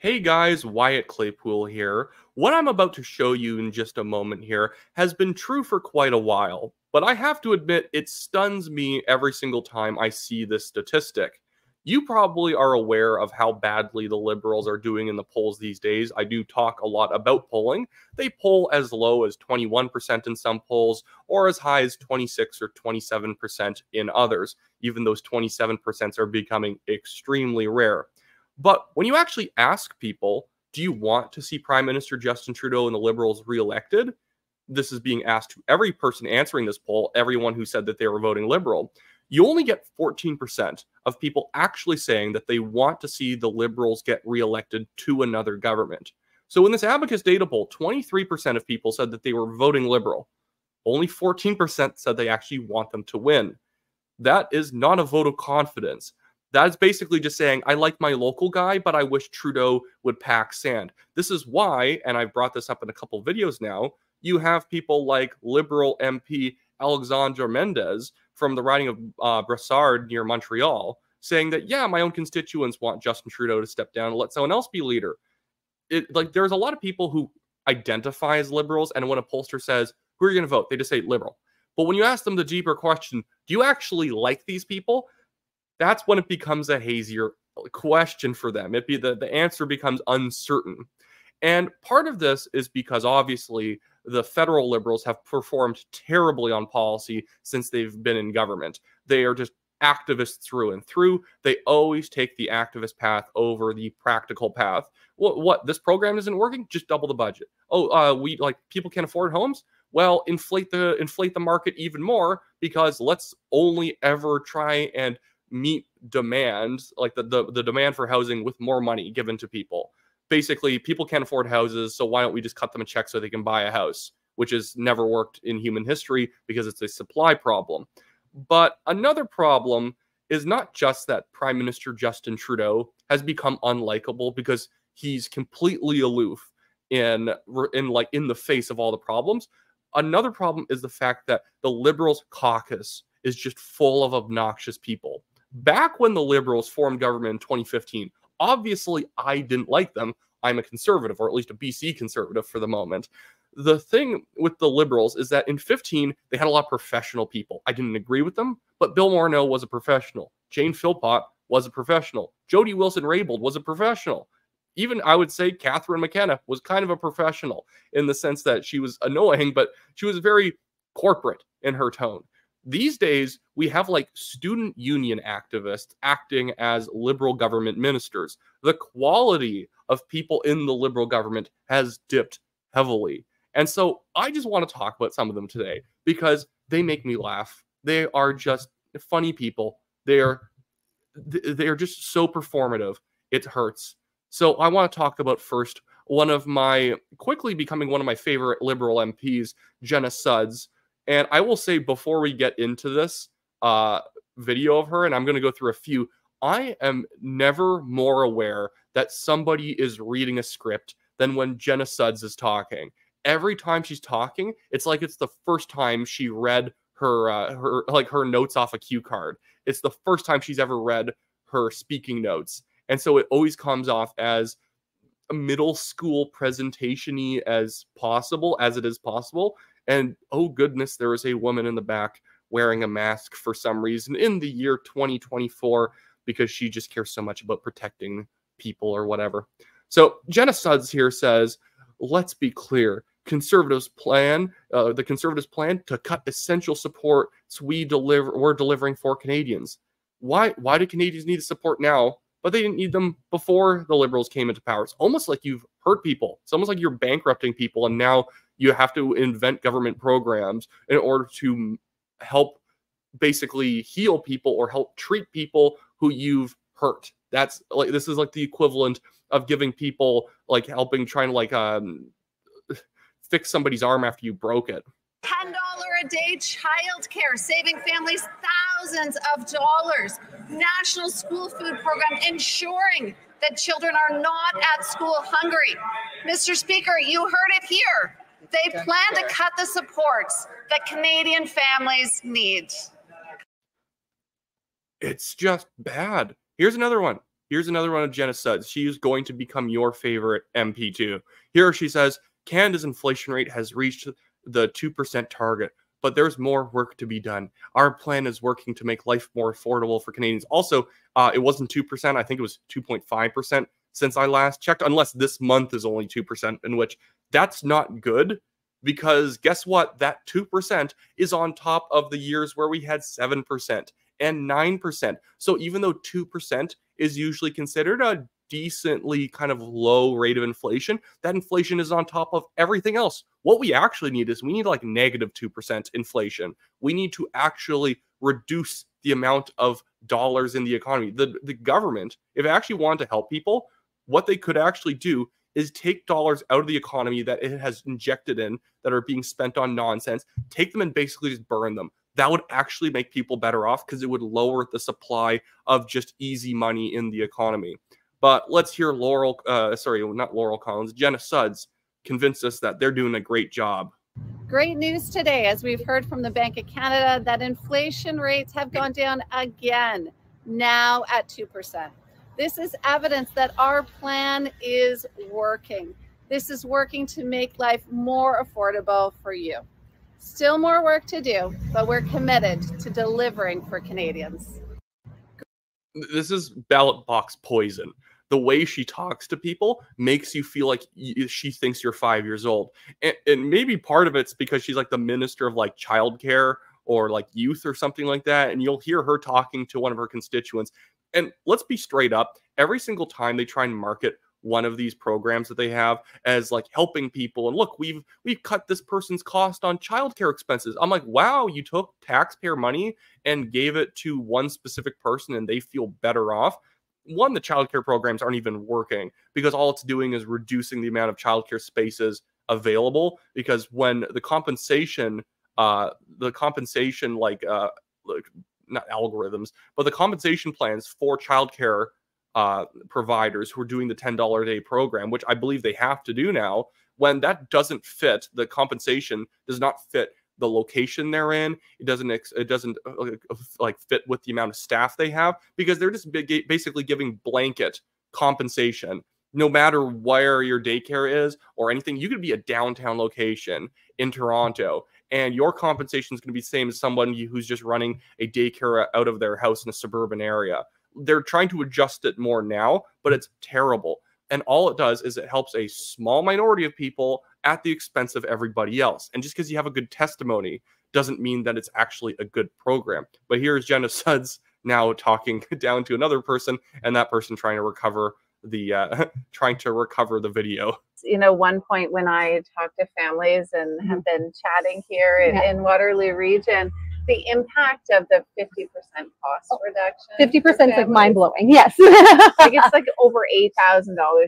Hey guys, Wyatt Claypool here. What I'm about to show you in just a moment here has been true for quite a while, but I have to admit it stuns me every single time I see this statistic. You probably are aware of how badly the Liberals are doing in the polls these days. I do talk a lot about polling. They poll as low as 21% in some polls or as high as 26 or 27% in others, even those 27% are becoming extremely rare. But when you actually ask people, do you want to see Prime Minister Justin Trudeau and the Liberals reelected? This is being asked to every person answering this poll, everyone who said that they were voting Liberal. You only get 14% of people actually saying that they want to see the Liberals get reelected to another government. So in this Abacus data poll, 23% of people said that they were voting Liberal. Only 14% said they actually want them to win. That is not a vote of confidence. That is basically just saying, I like my local guy, but I wish Trudeau would pack sand. This is why, and I've brought this up in a couple videos now, you have people like Liberal MP Alexandra Mendez from the riding of Brassard near Montreal saying that, yeah, my own constituents want Justin Trudeau to step down and let someone else be leader. There's a lot of people who identify as Liberals, and when a pollster says, who are you going to vote? They just say Liberal. But when you ask them the deeper question, do you actually like these people? That's when it becomes a hazier question for them. The answer becomes uncertain. And part of this is because, obviously, the federal Liberals have performed terribly on policy since they've been in government. They are just activists through and through. They always take the activist path over the practical path. What? This program isn't working? Just double the budget. Oh, people can't afford homes? Well, inflate the market even more, because let's only ever try and meet demand, like the demand for housing, with more money given to people. Basically, people can't afford houses, so why don't we just cut them a check so they can buy a house, which has never worked in human history because it's a supply problem. But another problem is not just that Prime Minister Justin Trudeau has become unlikable because he's completely aloof in the face of all the problems. Another problem is the fact that the Liberals caucus is just full of obnoxious people. Back when the Liberals formed government in 2015, obviously I didn't like them. I'm a conservative, or at least a BC conservative for the moment. The thing with the Liberals is that in 15, they had a lot of professional people. I didn't agree with them, but Bill Morneau was a professional. Jane Philpott was a professional. Jody Wilson-Raybould was a professional. Even, I would say, Catherine McKenna was kind of a professional in the sense that she was annoying, but she was very corporate in her tone. These days, we have like student union activists acting as Liberal government ministers. The quality of people in the Liberal government has dipped heavily. And so I just want to talk about some of them today because they make me laugh. They are just funny people. They are just so performative. It hurts. So I want to talk about first one of my, quickly becoming one of my favorite Liberal MPs, Jenna Sudds. And I will say, before we get into this video of her, and I'm going to go through a few, I am never more aware that somebody is reading a script than when Jenna Sudds is talking. Every time she's talking, it's like it's the first time she read her notes off a cue card. It's the first time she's ever read her speaking notes. And so it always comes off as middle school presentation-y as possible, And oh goodness, there is a woman in the back wearing a mask for some reason in the year 2024 because she just cares so much about protecting people or whatever. So Jenna Sudds here says, let's be clear. The Conservatives' plan to cut essential supports we're delivering for Canadians. Why do Canadians need the support now? But they didn't need them before the Liberals came into power. It's almost like you've hurt people. It's almost like you're bankrupting people, and now you have to invent government programs in order to help basically heal people or help treat people who you've hurt. That's like, this is like the equivalent of giving people, like trying to fix somebody's arm after you broke it. $10 a day child care, saving families thousands of dollars. National school food program, ensuring that children are not at school hungry. Mr. Speaker, you heard it here. They plan to cut the supports that Canadian families need. It's just bad. Here's another one. Here's another one of Jenna Sudds. She is going to become your favorite MP too. Here she says, Canada's inflation rate has reached the 2% target, but there's more work to be done. Our plan is working to make life more affordable for Canadians. Also, it wasn't 2%. I think it was 2.5% since I last checked, unless this month is only 2%, in which that's not good, because guess what? That 2% is on top of the years where we had 7% and 9%. So even though 2% is usually considered a decently kind of low rate of inflation, that inflation is on top of everything else. What we actually need is we need like negative 2% inflation. We need to actually reduce the amount of dollars in the economy. The government, if it actually wanted to help people, what they could actually do is take dollars out of the economy that it has injected in that are being spent on nonsense, take them and basically just burn them. That would actually make people better off because it would lower the supply of just easy money in the economy. But let's hear Jenna Sudds convinced us that they're doing a great job. Great news today, as we've heard from the Bank of Canada, that inflation rates have gone down again, now at 2%. This is evidence that our plan is working. This is working to make life more affordable for you. Still more work to do, but we're committed to delivering for Canadians. This is ballot box poison. The way she talks to people makes you feel like she thinks you're 5 years old. And maybe part of it's because she's like the minister of like childcare or like youth or something like that. And you'll hear her talking to one of her constituents. And let's be straight up, every single time they try and market one of these programs that they have as like helping people. And look, we've cut this person's cost on childcare expenses. I'm like, wow, you took taxpayer money and gave it to one specific person and they feel better off. One, the childcare programs aren't even working because all it's doing is reducing the amount of childcare spaces available, because when the compensation plans for childcare providers who are doing the $10 a day program, which I believe they have to do now, when that doesn't fit, the compensation does not fit the location they're in. It doesn't fit with the amount of staff they have, because they're just basically giving blanket compensation. No matter where your daycare is or anything, you could be a downtown location in Toronto, and your compensation is going to be the same as someone who's just running a daycare out of their house in a suburban area. They're trying to adjust it more now, but it's terrible. And all it does is it helps a small minority of people at the expense of everybody else. And just because you have a good testimony doesn't mean that it's actually a good program. But here's Jenna Sudds now talking down to another person, and that person trying to recover the video. You know, one point when I talk to families and have been chatting here in Waterloo region, the impact of the 50% cost reduction. 50% is like mind blowing. Yes. Like it's like over $8,000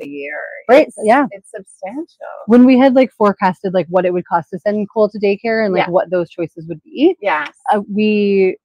a year. Right. It's, yeah. It's substantial. When we had like forecasted like what it would cost to send Cole to daycare and like what those choices would be. Yeah.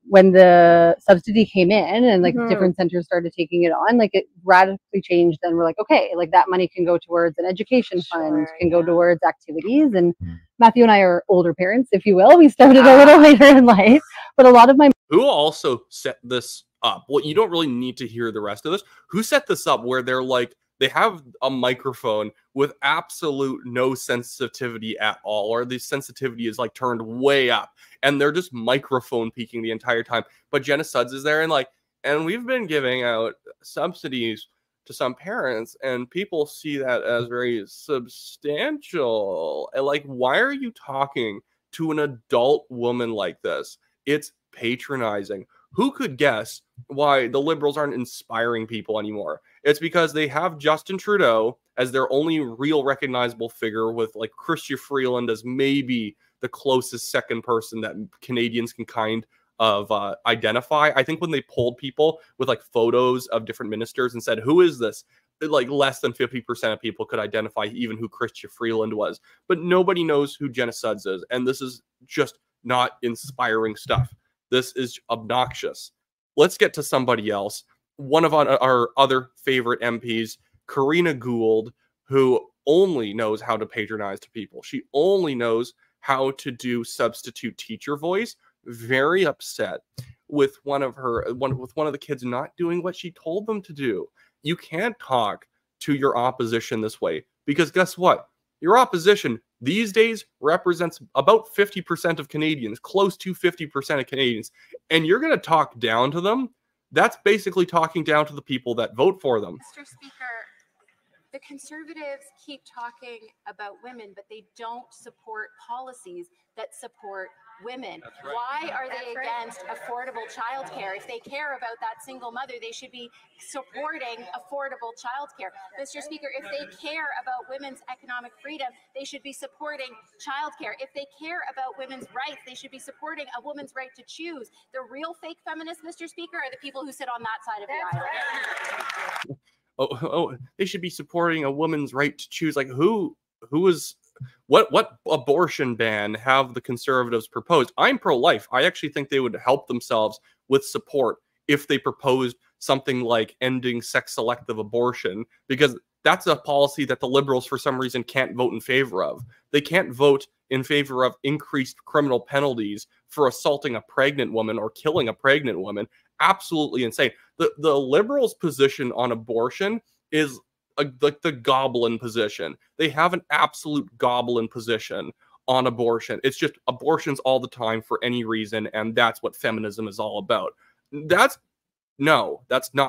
When the subsidy came in and like different centers started taking it on, like it radically changed. And we're like, okay, like that money can go towards an education fund, can go towards activities. And Matthew and I are older parents, if you will. We started a little later in life, but a lot of my... Who also set this up? Well, you don't really need to hear the rest of this. Who set this up where they're like, they have a microphone with absolute no sensitivity at all, or the sensitivity is like turned way up, and they're just microphone peeking the entire time. But Jenna Sudds is there and like, and we've been giving out subsidies to some parents, and people see that as very substantial. And like, why are you talking to an adult woman like this? It's patronizing. Who could guess why the Liberals aren't inspiring people anymore? It's because they have Justin Trudeau as their only real recognizable figure, with like Chrystia Freeland as maybe the closest second person that Canadians can kind of identify. I think when they polled people with like photos of different ministers and said, who is this? Like less than 50% of people could identify even who Chrystia Freeland was. But nobody knows who Jenna Sudds is. And this is just not inspiring stuff. This is obnoxious. Let's get to somebody else. One of our other favorite MPs, Karina Gould, who only knows how to patronize to people. She only knows how to do substitute teacher voice. Very upset with one of the kids not doing what she told them to do. You can't talk to your opposition this way, because guess what? Your opposition these days represents about 50% of Canadians, close to 50% of Canadians, and you're going to talk down to them? That's basically talking down to the people that vote for them. Mr. Speaker, the Conservatives keep talking about women, but they don't support policies that support women. Right. Why are they against affordable childcare? If they care about that single mother, they should be supporting affordable childcare. Mr. Speaker, if they care about women's economic freedom, they should be supporting childcare. If they care about women's rights, they should be supporting a woman's right to choose. The real fake feminists, Mr. Speaker, are the people who sit on that side of the aisle. Right. Oh, they should be supporting a woman's right to choose. Like, what abortion ban have the Conservatives proposed? I'm pro-life. I actually think they would help themselves with support if they proposed something like ending sex-selective abortion, because that's a policy that the Liberals, for some reason, can't vote in favor of. They can't vote in favor of increased criminal penalties for assaulting a pregnant woman or killing a pregnant woman. Absolutely insane. The Liberals' position on abortion is like the goblin position. They have an absolute goblin position on abortion. It's just abortions all the time for any reason, and that's what feminism is all about. That's not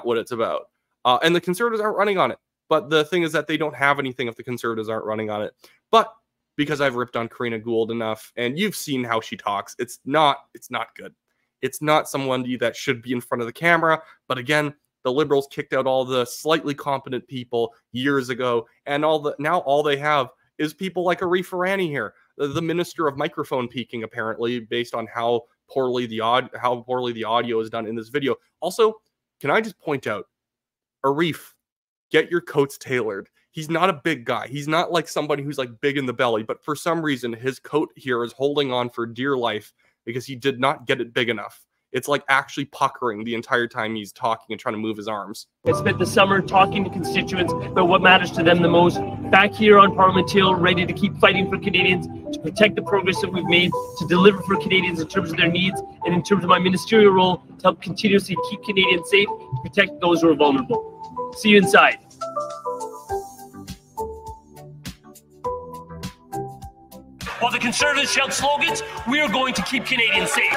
what it's about. And the Conservatives aren't running on it. But the thing is that they don't have anything if the Conservatives aren't running on it. But because I've ripped on Karina Gould enough, and you've seen how she talks, it's not good. It's not someone that should be in front of the camera. But again, the Liberals kicked out all the slightly competent people years ago, and now all they have is people like Arif Arani here, the Minister of Microphone Peaking, apparently, based on how poorly the audio is done in this video. Also, can I just point out, Arif, get your coats tailored. He's not a big guy. He's not like somebody who's like big in the belly, but for some reason, his coat here is holding on for dear life, because he did not get it big enough. It's like actually puckering the entire time he's talking and trying to move his arms. I spent the summer talking to constituents about what matters to them the most. Back here on Parliament Hill, ready to keep fighting for Canadians, to protect the progress that we've made, to deliver for Canadians in terms of their needs, and in terms of my ministerial role, to help continuously keep Canadians safe, to protect those who are vulnerable. See you inside. While the Conservatives shout slogans, we are going to keep Canadians safe.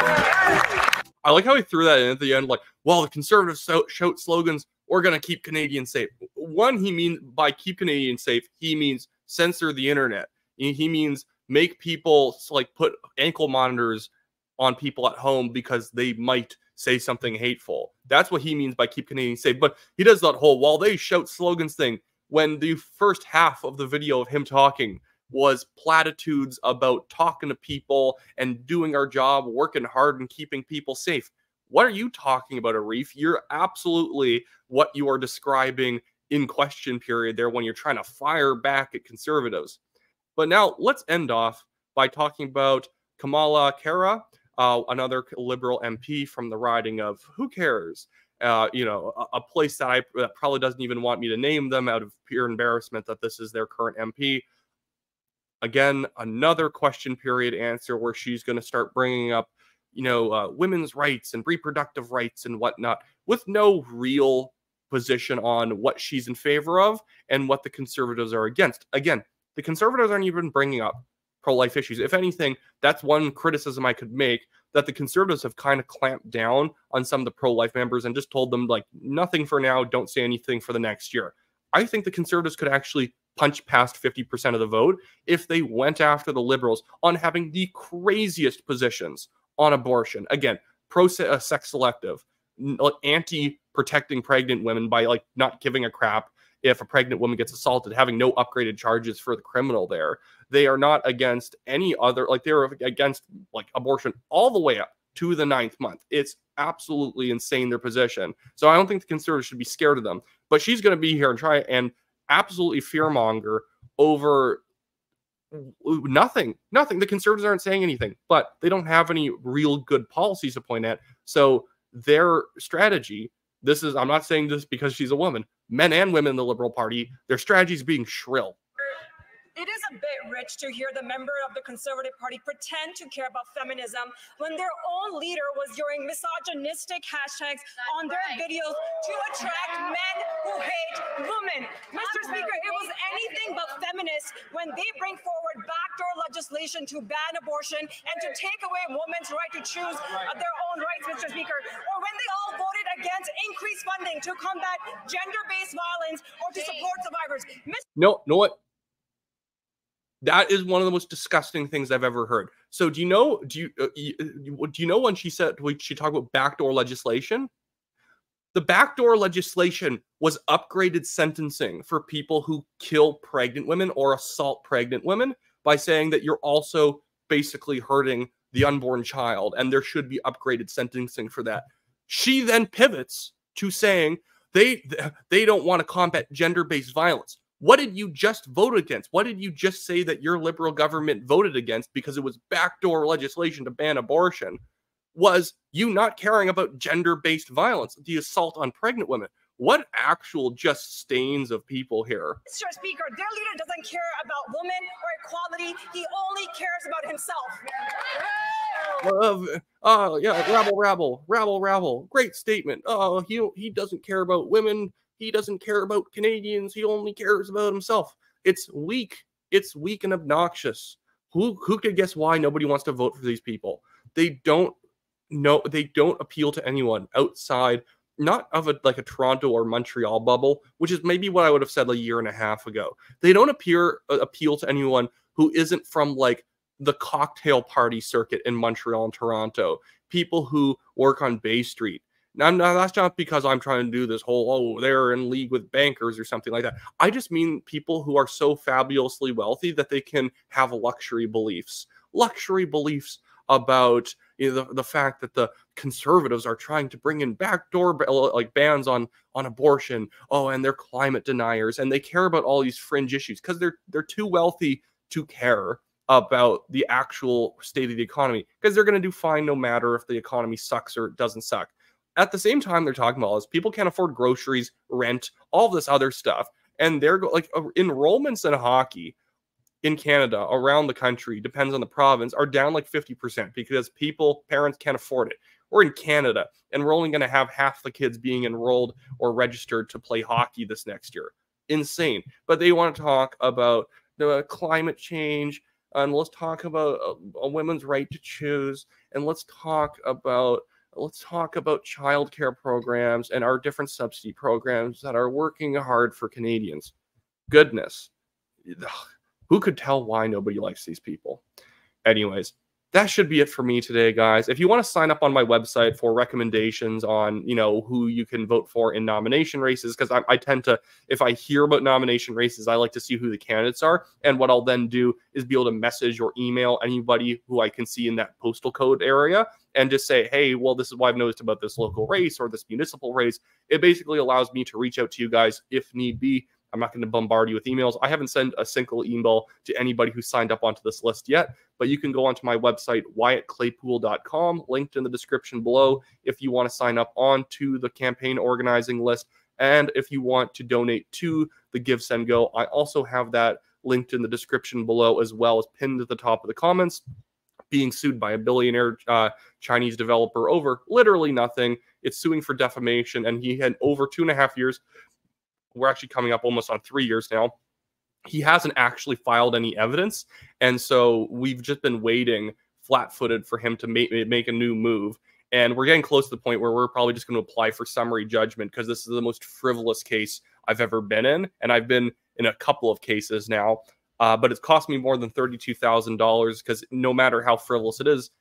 I like how he threw that in at the end, like, while the Conservatives shout slogans, we're going to keep Canadians safe. One, he means by keep Canadians safe, he means censor the internet. He means make people, like, put ankle monitors on people at home because they might say something hateful. That's what he means by keep Canadians safe. But he does that whole while they shout slogans thing when the first half of the video of him talking was platitudes about talking to people and doing our job, working hard and keeping people safe. What are you talking about, Arif? You're absolutely what you are describing in question period there when you're trying to fire back at Conservatives. But now let's end off by talking about Kamala Kara, another Liberal MP from the riding of who cares? A place that I probably doesn't even want me to name them out of pure embarrassment that this is their current MP. Again, another question period answer where she's going to start bringing up, women's rights and reproductive rights and whatnot with no real position on what she's in favor of and what the Conservatives are against. Again, the Conservatives aren't even bringing up pro-life issues. If anything, that's one criticism I could make, that the Conservatives have kind of clamped down on some of the pro-life members and just told them, like, nothing for now, don't say anything for the next year. I think the Conservatives could actually punch past 50% of the vote if they went after the Liberals on having the craziest positions on abortion. Again, pro-sex selective, anti-protecting pregnant women by, like, not giving a crap if a pregnant woman gets assaulted, having no upgraded charges for the criminal there. They are not against any other, like, they're against, like, abortion all the way up to the 9th month. It's absolutely insane, their position. So I don't think the Conservatives should be scared of them. But she's going to be here and try and absolutely fearmonger over nothing. The Conservatives aren't saying anything, but they don't have any real good policies to point at. So their strategy, I'm not saying this because she's a woman, men and women in the Liberal Party, their strategy is being shrill. It is a bit rich to hear the member of the Conservative Party pretend to care about feminism when their own leader was using misogynistic hashtags on their videos to attract men who hate women. Mr. Speaker, it was anything but feminist when they bring forward backdoor legislation to ban abortion and to take away women's right to choose their own rights, Mr. Speaker, or when they all voted against increased funding to combat gender-based violence or to support survivors. No, what? That is one of the most disgusting things I've ever heard. So do you know when she said, when she talked about backdoor legislation? The backdoor legislation was upgraded sentencing for people who kill pregnant women or assault pregnant women by saying that you're also basically hurting the unborn child and there should be upgraded sentencing for that. She then pivots to saying they don't want to combat gender-based violence. What did you just vote against? What did you just say that your Liberal government voted against because it was backdoor legislation to ban abortion? Was you not caring about gender-based violence, the assault on pregnant women? What actual just stains of people here? Mr. Speaker, their leader doesn't care about women or equality. He only cares about himself. Yeah, rabble. Great statement. Oh, he doesn't care about women. He doesn't care about Canadians. He only cares about himself. It's weak. It's weak and obnoxious. Who could guess why nobody wants to vote for these people? They don't know. They don't appeal to anyone outside. Not of a Toronto or Montreal bubble, which is maybe what I would have said a year and a half ago. They don't appeal to anyone who isn't from the cocktail party circuit in Montreal and Toronto. People who work on Bay Street. Now that's not because I'm trying to do this whole, oh, they're in league with bankers or something like that. I just mean people who are so fabulously wealthy that they can have luxury beliefs. Luxury beliefs about the fact that the Conservatives are trying to bring in backdoor bans on abortion. Oh, and they're climate deniers, and they care about all these fringe issues because they're too wealthy to care about the actual state of the economy because they're going to do fine no matter if the economy sucks or it doesn't suck. At the same time, they're talking about all this. People can't afford groceries, rent, all this other stuff, and they're enrollments in hockey in Canada, around the country, depends on the province, are down 50% because parents can't afford it. We're in Canada, and we're only going to have half the kids being enrolled or registered to play hockey this next year. Insane. But they want to talk about the climate change, and let's talk about a woman's right to choose, and let's talk about childcare programs and our different subsidy programs that are working hard for Canadians. Goodness. Who could tell why nobody likes these people? Anyways, that should be it for me today, guys. If you want to sign up on my website for recommendations on, who you can vote for in nomination races, because I tend to, if I hear about nomination races, I like to see who the candidates are. And what I'll then do is be able to message or email anybody who I can see in that postal code area and just say, hey, well, this is what I've noticed about this local race or this municipal race. It basically allows me to reach out to you guys if need be. I'm not going to bombard you with emails. I haven't sent a single email to anybody who signed up onto this list yet, but you can go onto my website, wyattclaypool.com, linked in the description below, if you want to sign up onto the campaign organizing list. And if you want to donate to the Give, Send, Go, I also have that linked in the description below, as well as pinned at the top of the comments. Being sued by a billionaire Chinese developer over literally nothing. It's suing for defamation, and he had over 2.5 years. We're actually coming up almost on 3 years now. He hasn't actually filed any evidence. And so we've just been waiting flat-footed for him to make a new move. And we're getting close to the point where we're probably just going to apply for summary judgment because this is the most frivolous case I've ever been in. And I've been in a couple of cases now, but it's cost me more than $32,000 because no matter how frivolous it is,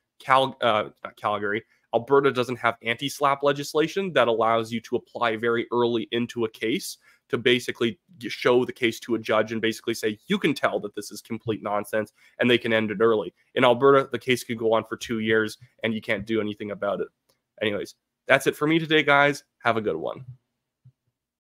Alberta doesn't have anti-SLAPP legislation that allows you to apply very early into a case to basically show the case to a judge and basically say, you can tell that this is complete nonsense, and they can end it early. In Alberta, the case could go on for 2 years, and you can't do anything about it. Anyways, that's it for me today, guys. Have a good one.